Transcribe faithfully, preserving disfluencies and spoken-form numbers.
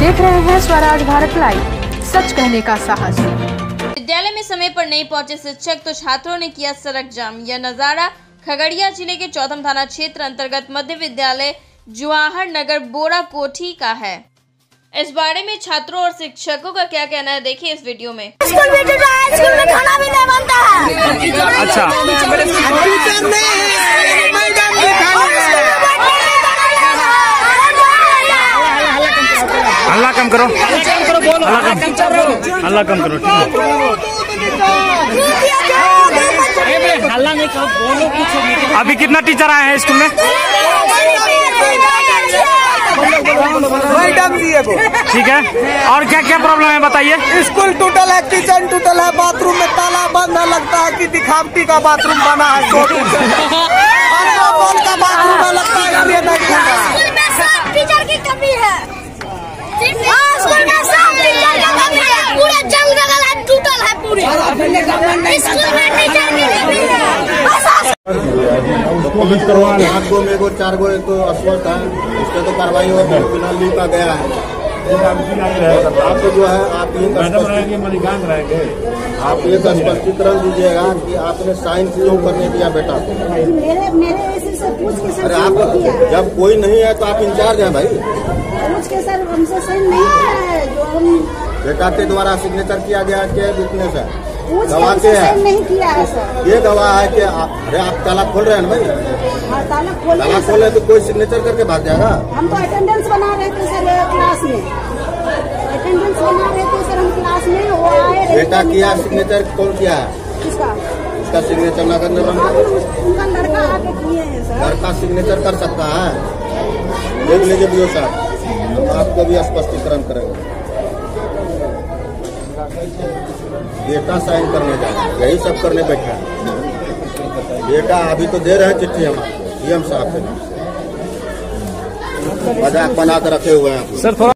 देख रहे हैं स्वराज भारत लाइव, सच कहने का साहस। विद्यालय में समय पर नहीं पहुंचे शिक्षक तो छात्रों ने किया सड़क जाम। यह नजारा खगड़िया जिले के चौथम थाना क्षेत्र अंतर्गत मध्य विद्यालय जवाहर नगर बोरा कोठी का है। इस बारे में छात्रों और शिक्षकों का क्या कहना है, देखिए इस वीडियो में। स्कूल में खाना भी नहीं बनता है। अच्छा। अल्लाह कम करो, अल्लाह कम करो, अल्लाह कम करो। अभी कितना टीचर आए हैं स्कूल में? ठीक है, और क्या क्या प्रॉब्लम है बताइए। स्कूल टूटल है, किचन टूटल है, बाथरूम में ताला बंद है, लगता है कि दिखावटी का बाथरूम बना है। टीचर की कमी है, पूरा जंग जगल है, टूटल है पूरे। आठ गो में चार गो एक अस्वस्थ है, उसके तो कार्रवाई होकर फिलहाल लिखा गया है। आपको जो है आप आप एक स्पष्टीकरण दीजिएगा कि आपने साइंस क्यों करने दिया बेटा को। अरे आप जब कोई नहीं है तो आप इंचार्ज हैं भाई। के सर हमसे साइन नहीं है, जो हम बेटा के द्वारा सिग्नेचर किया गया के विटनेस है, गवाह के साइन नहीं किया है सर। ये गवाह है कि आप, अरे आप ताला खोल रहे हैं ना भाई। ताला खोल ताला खोले तो कोई सिग्नेचर करके भाग जाएगा। हम तो अटेंडेंस बना रहे थे सर क्लास में, अटेंडेंस बना रहे थे सर हम क्लास में, वो आए बेटा किया सिग्नेचर। कौन किया है उसका उसका सिग्नेचर न करने वाला उनका लड़का आके किए हैं सर। लड़का सिग्नेचर कर सकता है, देख लीजिए भी सर। आपको भी स्पष्टीकरण करेंगे, डेटा साइन करने जाए, यही सब करने बैठा है डेटा। अभी तो दे रहे हैं चिट्ठी हम आपको, डी एम साहब से मजाक बना कर रखे हुए हैं सर।